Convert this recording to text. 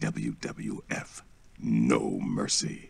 WWF, No Mercy.